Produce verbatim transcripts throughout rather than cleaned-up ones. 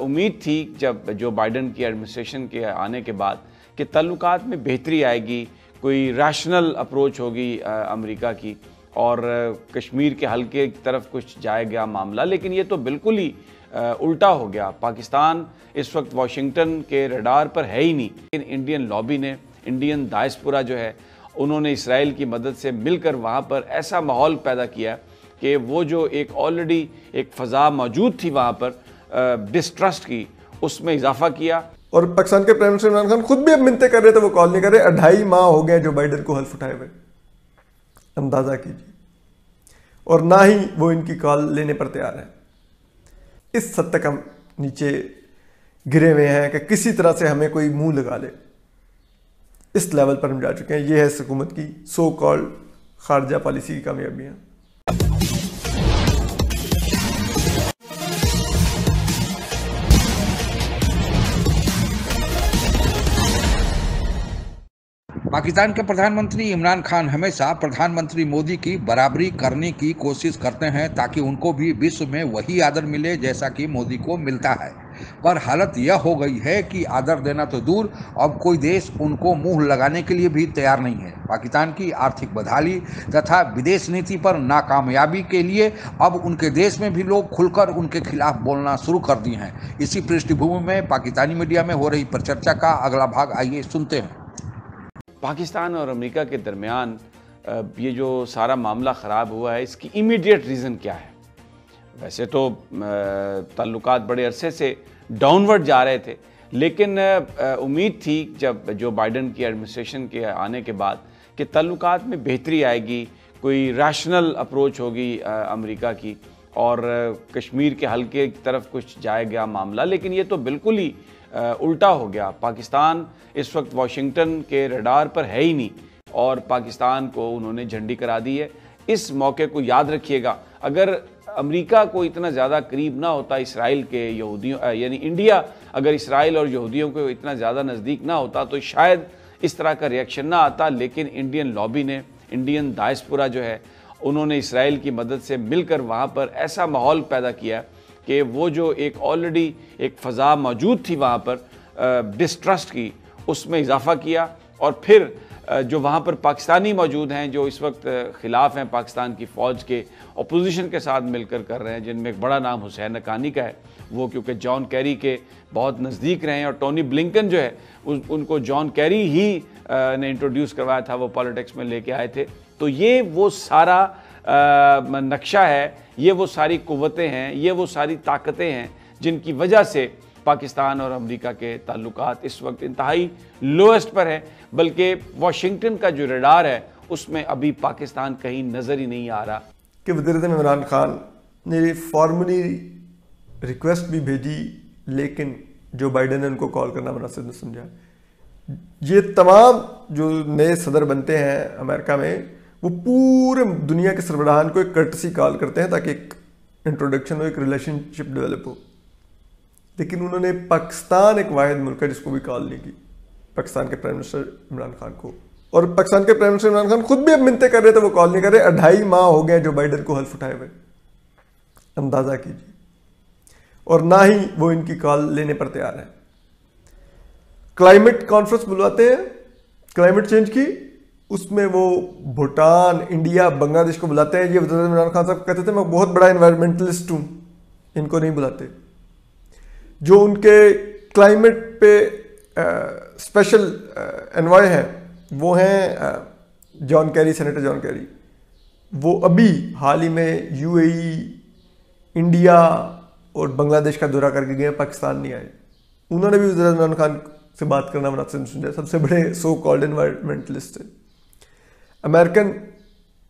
उम्मीद थी जब जो बाइडन की एडमिनिस्ट्रेशन के आने के बाद कि ताल्लुकात में बेहतरी आएगी, कोई रैशनल अप्रोच होगी अमेरिका की और कश्मीर के हल्के की तरफ कुछ जाएगा मामला, लेकिन ये तो बिल्कुल ही उल्टा हो गया। पाकिस्तान इस वक्त वाशिंगटन के रडार पर है ही नहीं। लेकिन इंडियन लॉबी ने, इंडियन दायसपुरा जो है, उन्होंने इसराइल की मदद से मिलकर वहाँ पर ऐसा माहौल पैदा किया कि वो जो एक ऑलरेडी एक फ़ज़ा मौजूद थी वहाँ पर डिस्ट्रस्ट की, उसमें इजाफा किया। और पाकिस्तान के प्राइम मिनिस्टर इमरान खान खुद भी अब मिनते कर रहे थे, वो कॉल नहीं कर रहे। अढ़ाई माह हो गए जो बाइडन को हल्फ उठाए हुए, अंदाजा कीजिए, और ना ही वो इनकी कॉल लेने पर तैयार है। इस हद तक हम नीचे गिरे हुए हैं कि किसी तरह से हमें कोई मुंह लगा ले, इस लेवल पर हम जा चुके हैं। ये है इस हुकूमत की सो कॉल्ड खारजा पॉलिसी की कामयाबियाँ। पाकिस्तान के प्रधानमंत्री इमरान खान हमेशा प्रधानमंत्री मोदी की बराबरी करने की कोशिश करते हैं ताकि उनको भी विश्व में वही आदर मिले जैसा कि मोदी को मिलता है। पर हालत यह हो गई है कि आदर देना तो दूर, अब कोई देश उनको मुंह लगाने के लिए भी तैयार नहीं है। पाकिस्तान की आर्थिक बदहाली तथा विदेश नीति पर नाकामयाबी के लिए अब उनके देश में भी लोग खुलकर उनके खिलाफ बोलना शुरू कर दिए हैं। इसी पृष्ठभूमि में पाकिस्तानी मीडिया में हो रही परिचर्चा का अगला भाग, आइए सुनते हैं। पाकिस्तान और अमेरिका के दरमियान ये जो सारा मामला ख़राब हुआ है, इसकी इमीडिएट रीज़न क्या है? वैसे तो ताल्लुकात बड़े अरसे से डाउनवर्ड जा रहे थे, लेकिन उम्मीद थी जब जो बाइडन की एडमिनिस्ट्रेशन के आने के बाद कि ताल्लुकात में बेहतरी आएगी, कोई रैशनल अप्रोच होगी अमेरिका की और कश्मीर के हल्के की तरफ कुछ जाएगा मामला, लेकिन ये तो बिल्कुल ही उल्टा हो गया। पाकिस्तान इस वक्त वाशिंगटन के रडार पर है ही नहीं और पाकिस्तान को उन्होंने झंडी करा दी है। इस मौके को याद रखिएगा, अगर अमेरिका को इतना ज़्यादा करीब ना होता इसराइल के यहूदियों, यानी इंडिया अगर इसराइल और यहूदियों को इतना ज़्यादा नज़दीक ना होता तो शायद इस तरह का रिएक्शन ना आता। लेकिन इंडियन लॉबी ने, इंडियन दायसपुरा जो है, उन्होंने इसराइल की मदद से मिलकर वहाँ पर ऐसा माहौल पैदा किया कि वो जो एक ऑलरेडी एक फ़ज़ा मौजूद थी वहाँ पर डिस्ट्रस्ट की, उसमें इजाफा किया। और फिर जो वहाँ पर पाकिस्तानी मौजूद हैं जो इस वक्त ख़िलाफ़ हैं पाकिस्तान की फ़ौज के, अपोजिशन के साथ मिलकर कर रहे हैं, जिनमें एक बड़ा नाम हुसैन हक्कानी का है। वो क्योंकि जॉन कैरी के बहुत नज़दीक रहे हैं और टोनी ब्लिंकन जो है उन, उनको जॉन कैरी ही ने इंट्रोड्यूस करवाया था, वो पॉलिटिक्स में लेके आए थे। तो ये वो सारा नक्शा है, ये वो सारी कुव्वतें हैं, ये वो सारी ताकतें हैं जिनकी वजह से पाकिस्तान और अमेरिका के ताल्लुकात इस वक्त इंतहाई लोएस्ट पर हैं। बल्कि वाशिंगटन का जो रडार है उसमें अभी पाकिस्तान कहीं नज़र ही नहीं आ रहा। कि वज़ीर-ए-आज़म इमरान खान ने फॉर्मली रिक्वेस्ट भी भेजी, लेकिन जो बाइडन ने उनको कॉल करना मुनासिब न समझा। ये तमाम जो नए सदर बनते हैं अमेरिका में, वो पूरे दुनिया के सरबराहान को एक कर्टसी कॉल करते हैं ताकि एक इंट्रोडक्शन हो, एक रिलेशनशिप डेवलप हो। लेकिन उन्होंने पाकिस्तान एक वाहिद मुल्क है जिसको भी कॉल नहीं की, पाकिस्तान के प्राइम मिनिस्टर इमरान खान को। और पाकिस्तान के प्राइम मिनिस्टर इमरान खान खुद भी अब मिनते कर रहे थे, वो कॉल नहीं कर रहे। अढ़ाई माह हो गए जो बाइडन को हल्फ उठाए हुए, अंदाजा कीजिए, और ना ही वो इनकी कॉल लेने पर तैयार है। क्लाइमेट कॉन्फ्रेंस बुलवाते हैं क्लाइमेट चेंज की, उसमें वो भूटान, इंडिया, बांग्लादेश को बुलाते हैं। ये वज़ीर-ए-आज़म इमरान खान साहब कहते थे मैं बहुत बड़ा एनवायरमेंटलिस्ट हूँ, इनको नहीं बुलाते। जो उनके क्लाइमेट पे आ, स्पेशल एनवॉय हैं वो हैं John Kerry, senator John Kerry. वो अभी हाल ही में यूएई, इंडिया और बांग्लादेश का दौरा करके गए, पाकिस्तान नहीं आए। उन्होंने भी वज़ीर-ए-आज़म इमरान खान से बात करना मुनासिब समझा। सबसे बड़े सो कॉल्ड एनवायरमेंटलिस्ट थे। American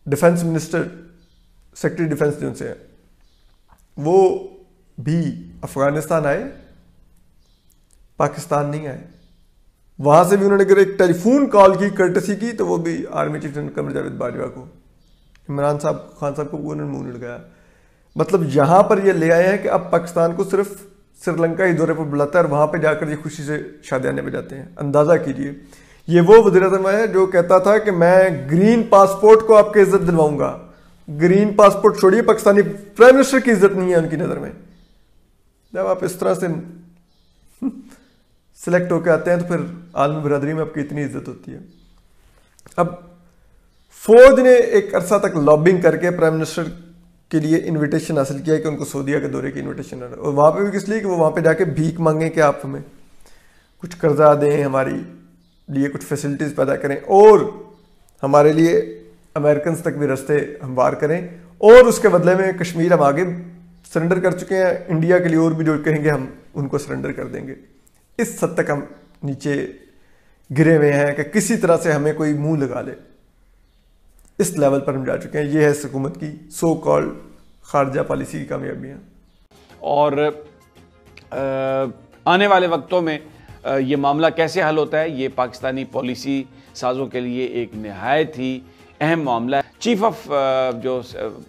defence minister, secretary defence जो उनसे हैं, वो भी अफ़गानिस्तान आए, पाकिस्तान नहीं आए। वहाँ से भी उन्होंने अगर एक टेलीफोन कॉल की कर्टसी की तो वो भी army chief general Qamar Javed Bajwa को, इमरान साहब खान साहब को उन्होंने मुँह लगाया। मतलब यहाँ पर ये ले आए हैं कि अब पाकिस्तान को सिर्फ श्रीलंका ही दौरे पर बुलाता है और वहाँ पर जाकर ये खुशी से शादियाने में जाते हैं। अंदाज़ा कीजिए, ये वो वज़ीर-ए-आज़म है जो कहता था कि मैं ग्रीन पासपोर्ट को आपकी इज्जत दिलवाऊंगा। ग्रीन पासपोर्ट छोड़िए, पाकिस्तानी प्राइम मिनिस्टर की इज्जत नहीं है उनकी नज़र में। जब आप इस तरह से सिलेक्ट होकर आते हैं तो फिर आलमी बरदरी में आपकी इतनी इज्जत होती है। अब फौज ने एक अरसा तक लॉबिंग करके प्राइम मिनिस्टर के लिए इनविटेशन हासिल किया कि उनको सऊदीया के दौरे की इनविटेशन, और वहाँ पे भी किस लिए कि वो वहाँ पे जाके भीख मांगें कि आप हमें कुछ कर्जा दें, हमारी लिए कुछ फैसिलिटीज़ पैदा करें और हमारे लिए अमेरिकन तक भी रास्ते हमवार करें, और उसके बदले में कश्मीर हम आगे सरेंडर कर चुके हैं इंडिया के लिए, और भी जो कहेंगे हम उनको सरेंडर कर देंगे। इस हद तक हम नीचे गिरे हुए हैं कि किसी तरह से हमें कोई मुंह लगा ले, इस लेवल पर हम जा चुके हैं। ये है इस हुकूमत की सो कॉल्ड खारजा पॉलिसी की कामयाबियाँ। और आने वाले वक्तों में ये मामला कैसे हल होता है, ये पाकिस्तानी पॉलिसी साजों के लिए एक नहायत ही अहम मामला है। चीफ ऑफ जो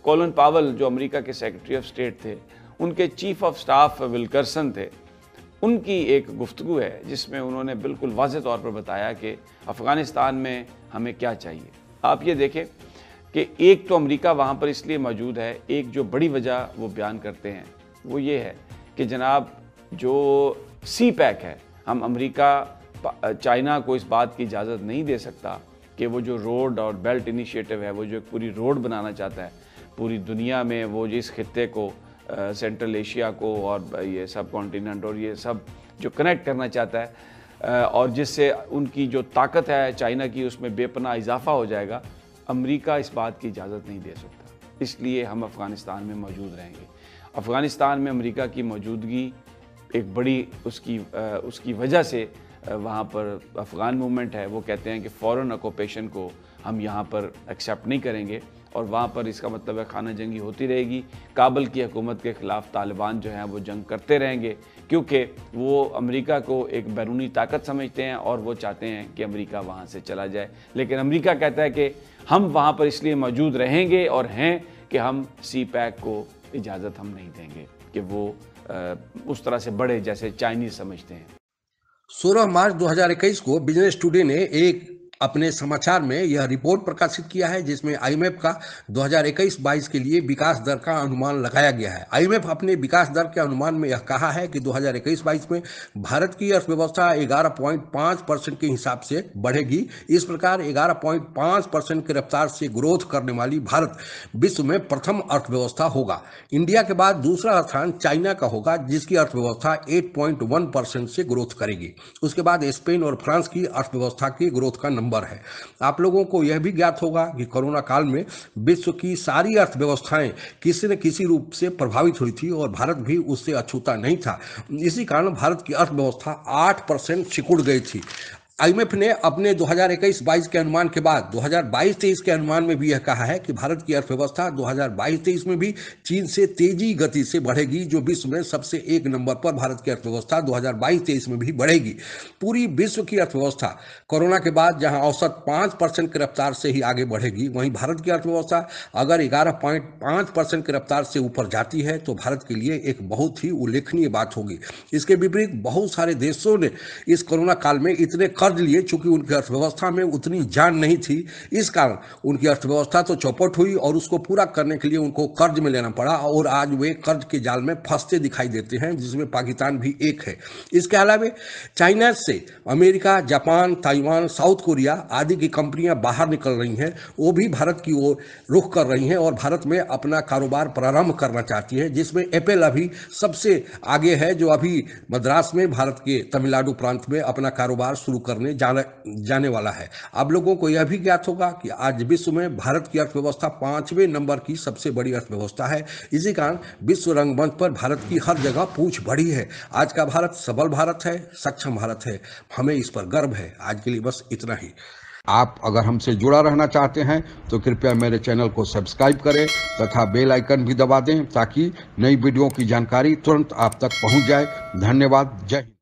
कॉलिन पावल जो अमेरिका के सेक्रेटरी ऑफ स्टेट थे, उनके चीफ ऑफ स्टाफ विल्कर्सन थे, उनकी एक गुफ्तगू है जिसमें उन्होंने बिल्कुल वाज़ेह तौर पर बताया कि अफ़गानिस्तान में हमें क्या चाहिए। आप ये देखें कि एक तो अमेरिका वहाँ पर इसलिए मौजूद है, एक जो बड़ी वजह वो बयान करते हैं वो ये है कि जनाब जो सी पैक है, हम अमेरिका चाइना को इस बात की इजाज़त नहीं दे सकता कि वो जो रोड और बेल्ट इनिशिएटिव है, वो जो पूरी रोड बनाना चाहता है पूरी दुनिया में, वो जिस खित्ते को आ, सेंट्रल एशिया को और ये सब कॉन्टिनेंट और ये सब जो कनेक्ट करना चाहता है आ, और जिससे उनकी जो ताकत है चाइना की उसमें बेपनाह इजाफा हो जाएगा, अमेरिका इस बात की इजाज़त नहीं दे सकता, इसलिए हम अफ़गानिस्तान में मौजूद रहेंगे। अफ़गानिस्तान में अमेरिका की मौजूदगी एक बड़ी उसकी आ, उसकी वजह से वहाँ पर अफ़गान मूवमेंट है, वो कहते हैं कि फ़ौरन ऑकोपेशन को हम यहाँ पर एक्सेप्ट नहीं करेंगे, और वहाँ पर इसका मतलब है खाना जंगी होती रहेगी। काबुल की हुकूमत के ख़िलाफ़ तालिबान जो हैं वो जंग करते रहेंगे, क्योंकि वो अमेरिका को एक बैरूनी ताकत समझते हैं और वो चाहते हैं कि अमेरिका वहाँ से चला जाए। लेकिन अमेरिका कहता है कि हम वहाँ पर इसलिए मौजूद रहेंगे और हैं कि हम सी पैक को इजाज़त हम नहीं देंगे कि वो उस तरह से बढ़े जैसे चाइनीज़ समझते हैं। सोलह मार्च दो हज़ार इक्कीस को बिजनेस टुडे ने एक अपने समाचार में यह रिपोर्ट प्रकाशित किया है जिसमें आईएमएफ का दो हज़ार इक्कीस बाईस के लिए विकास दर का अनुमान लगाया गया है। आईएमएफ अपने विकास दर के अनुमान में यह कहा है कि दो हज़ार इक्कीस बाईस में भारत की अर्थव्यवस्था ग्यारह पॉइंट पाँच परसेंट के हिसाब से बढ़ेगी। इस प्रकार ग्यारह पॉइंट पाँच परसेंट की रफ्तार से ग्रोथ करने वाली भारत विश्व में प्रथम अर्थव्यवस्था होगा। इंडिया के बाद दूसरा स्थान चाइना का होगा जिसकी अर्थव्यवस्था एट पॉइंट वन परसेंट से ग्रोथ करेगी। उसके बाद स्पेन और फ्रांस की अर्थव्यवस्था की ग्रोथ का नंबर है। आप लोगों को यह भी ज्ञात होगा कि कोरोना काल में विश्व की सारी अर्थव्यवस्थाएं किसी न किसी रूप से प्रभावित हुई थी और भारत भी उससे अछूता नहीं था। इसी कारण भारत की अर्थव्यवस्था आठ परसेंट सिकुड़ गई थी। आईएमएफ ने अपने दो हज़ार इक्कीस बाईस के अनुमान के बाद दो हज़ार बाईस तेईस के अनुमान में भी यह कहा है कि भारत की अर्थव्यवस्था दो हज़ार बाईस तेईस में भी चीन से तेजी गति से बढ़ेगी, जो विश्व में सबसे एक नंबर पर भारत की अर्थव्यवस्था दो हज़ार बाईस तेईस में भी बढ़ेगी। पूरी विश्व की अर्थव्यवस्था कोरोना के बाद जहां औसत पाँच परसेंट की रफ्तार से ही आगे बढ़ेगी, वहीं भारत की अर्थव्यवस्था अगर ग्यारह पॉइंट पाँच परसेंट की रफ्तार से ऊपर जाती है तो भारत के लिए एक बहुत ही उल्लेखनीय बात होगी। इसके विपरीत बहुत सारे देशों ने इस कोरोना काल में इतने कर्ज लिए चूंकि उनकी अर्थव्यवस्था में उतनी जान नहीं थी, इस कारण उनकी अर्थव्यवस्था तो चौपट हुई और उसको पूरा करने के लिए उनको कर्ज में लेना पड़ा और आज वे कर्ज के जाल में फंसते दिखाई देते हैं जिसमें पाकिस्तान भी एक है। इसके अलावा चाइना से America, Japan, Taiwan, South Korea आदि की कंपनियां बाहर निकल रही हैं, वो भी भारत की ओर रुख कर रही हैं और भारत में अपना कारोबार प्रारंभ करना चाहती हैं, जिसमें एप्पल अभी सबसे आगे है जो अभी मद्रास में भारत के तमिलनाडु प्रांत में अपना कारोबार शुरू कर करने जाने, जाने वाला है। आप लोगों को यह भी ज्ञात होगा कि आज विश्व में भारत की अर्थव्यवस्था पांचवें नंबर की सबसे बड़ी अर्थव्यवस्था है। इसी कारण विश्व रंगमंच पर भारत की हर जगह पूछ बढ़ी है। आज का भारत सबल भारत है, सक्षम भारत है, हमें इस पर गर्व है। आज के लिए बस इतना ही। आप अगर हमसे जुड़ा रहना चाहते हैं तो कृपया मेरे चैनल को सब्सक्राइब करें तथा बेल आइकन भी दबा दें ताकि नई वीडियो की जानकारी तुरंत आप तक पहुँच जाए। धन्यवाद। जय हिंद।